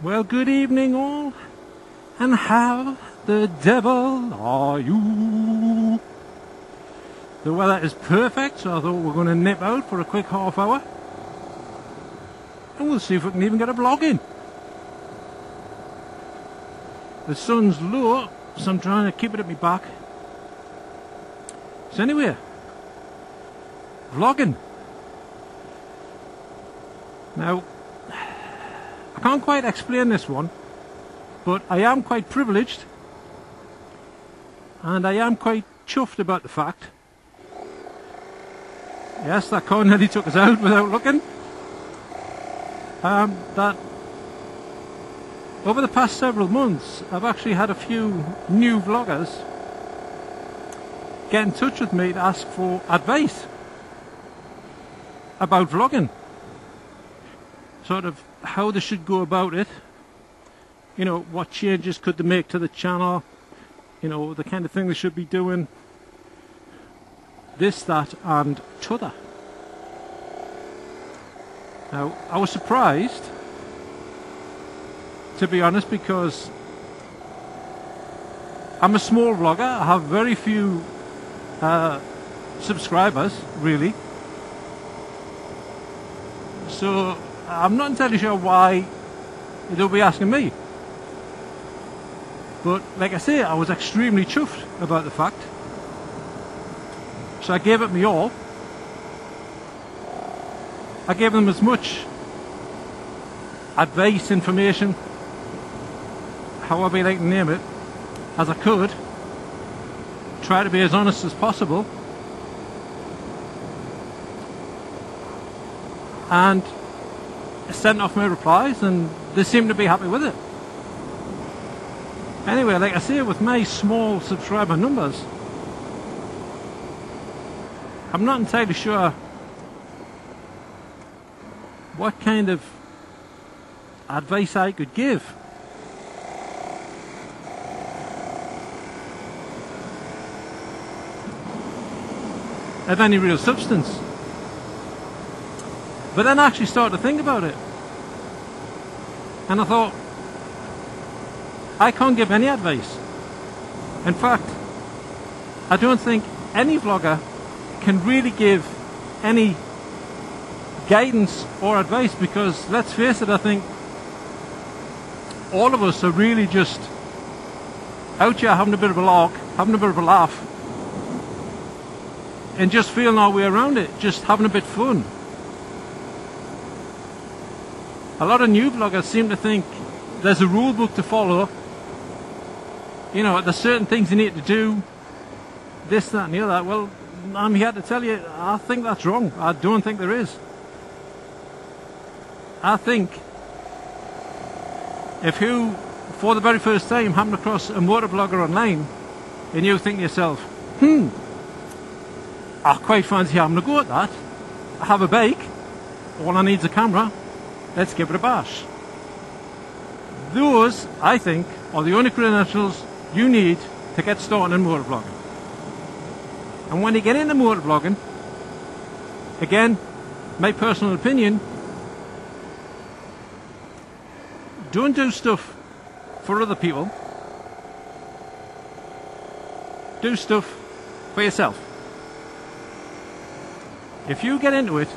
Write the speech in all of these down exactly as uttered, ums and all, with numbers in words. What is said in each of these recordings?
Well, good evening all, and how the devil are you? The weather is perfect, so I thought we were going to nip out for a quick half hour. And we'll see if we can even get a vlog in. The sun's low, so I'm trying to keep it at my back. So anyway, vlogging. Now, I can't quite explain this one, but I am quite privileged, and I am quite chuffed about the fact. Yes, that car nearly took us out without looking. Um, that over the past several months, I've actually had a few new vloggers get in touch with me to ask for advice about vlogging, sort of how they should go about it, you know, what changes could they make to the channel, you know, the kind of thing they should be doing, this, that and t'other. Now, I was surprised, to be honest, because I'm a small vlogger. I have very few uh, subscribers, really, so I'm not entirely sure why they'll be asking me. But like I say, I was extremely chuffed about the fact. So I gave it me all. I gave them as much advice, information, however you like to name it, as I could. Try to be as honest as possible. And I sent off my replies, and they seemed to be happy with it. Anyway, like I say, with my small subscriber numbers, I'm not entirely sure what kind of advice I could give. Of any real substance. But then I actually started to think about it. And I thought, I can't give any advice. In fact, I don't think any vlogger can really give any guidance or advice, because let's face it, I think all of us are really just out here having a bit of a lark, having a bit of a laugh, and just feeling our way around it, just having a bit of fun. A lot of new vloggers seem to think there's a rule book to follow, you know, there's certain things you need to do, this, that and the other. Well, I'm here to tell you, I think that's wrong. I don't think there is. I think if you, for the very first time, happen across a motor blogger online and you think to yourself, hmm, I quite fancy having a go at that. I have a bike, all I need is a camera, let's give it a bash. Those, I think, are the only credentials you need to get started in motor blogging. And when you get into motor blogging, again, my personal opinion, don't do stuff for other people. Do stuff for yourself. If you get into it,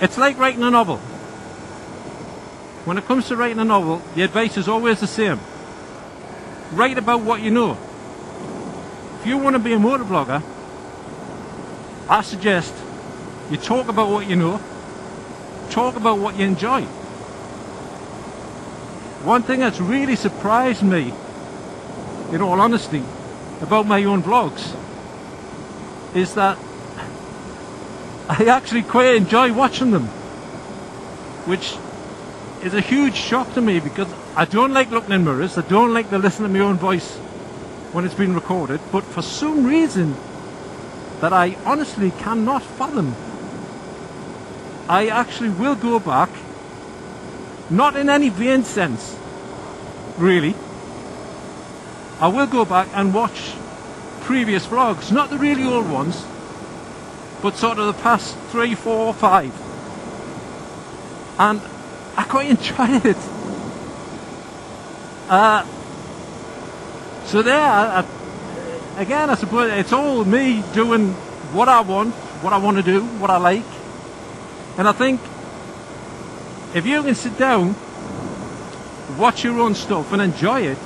it's like writing a novel. When it comes to writing a novel, the advice is always the same. Write about what you know. If you want to be a motor blogger, I suggest you talk about what you know, talk about what you enjoy. One thing that's really surprised me, in all honesty, about my own vlogs, is that I actually quite enjoy watching them, which is a huge shock to me, because I don't like looking in mirrors, I don't like to listen to my own voice when it's been recorded, but for some reason that I honestly cannot fathom, I actually will go back, not in any vain sense, really. I will go back and watch previous vlogs, not the really old ones, but sort of the past three, four, five. And I quite enjoyed it. Uh, so there, I, I, again, I suppose it's all me doing what I want, what I want to do, what I like. And I think if you can sit down, watch your own stuff and enjoy it,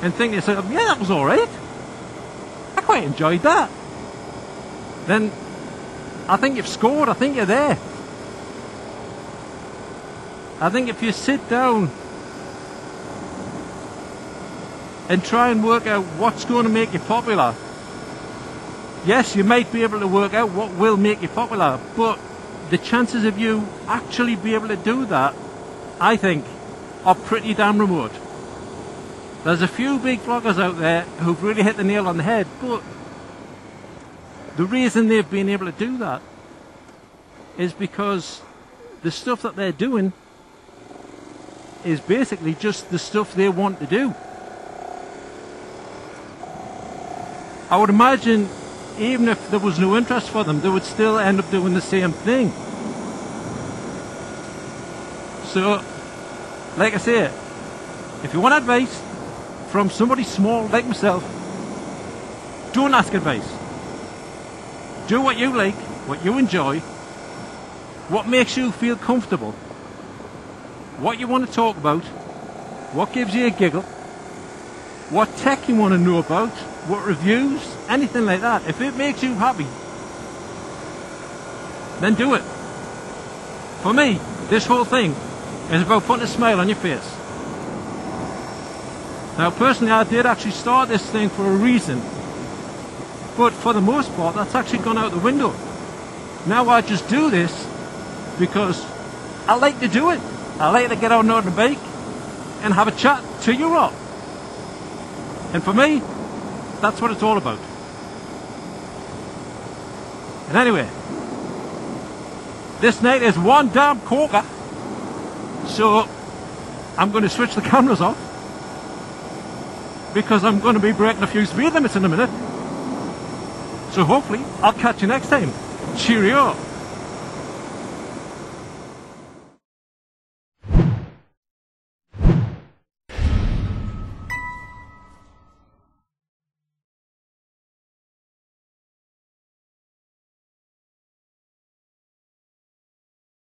and think to yourself, yeah, that was alright, I quite enjoyed that, then I think you've scored. I think you're there. I think if you sit down and try and work out what's going to make you popular, yes, you might be able to work out what will make you popular, but the chances of you actually be able to do that, I think, are pretty damn remote. There's a few big vloggers out there who've really hit the nail on the head, but the reason they've been able to do that is because the stuff that they're doing is basically just the stuff they want to do. I would imagine even if there was no interest for them, they would still end up doing the same thing. So, like I say, if you want advice from somebody small like myself, don't ask advice. Do what you like, what you enjoy, what makes you feel comfortable, what you want to talk about, what gives you a giggle, what tech you want to know about, what reviews, anything like that. If it makes you happy, then do it. For me, this whole thing is about putting a smile on your face. Now personally, I did actually start this thing for a reason, but for the most part that's actually gone out the window. Now I just do this because I like to do it. I like to get out on the bike and have a chat to you all. And for me, that's what it's all about. And anyway, this night is one damn corker, so I'm going to switch the cameras off because I'm going to be breaking a few speed limits in a minute. So hopefully I'll catch you next time. Cheerio!